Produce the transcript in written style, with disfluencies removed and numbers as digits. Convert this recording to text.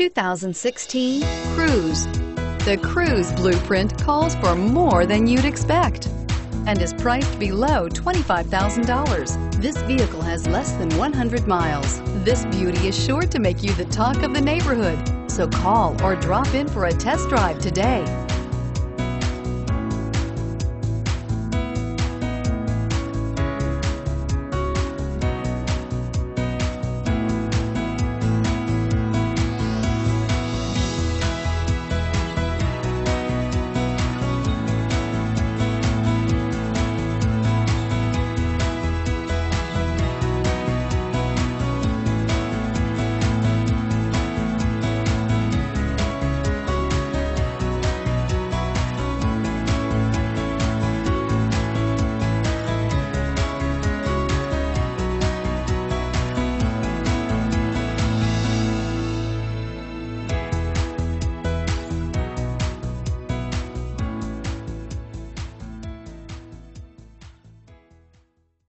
2016 Cruze. The Cruze blueprint calls for more than you'd expect and is priced below $25,000. This vehicle has less than 100 miles. This beauty is sure to make you the talk of the neighborhood. So call or drop in for a test drive today.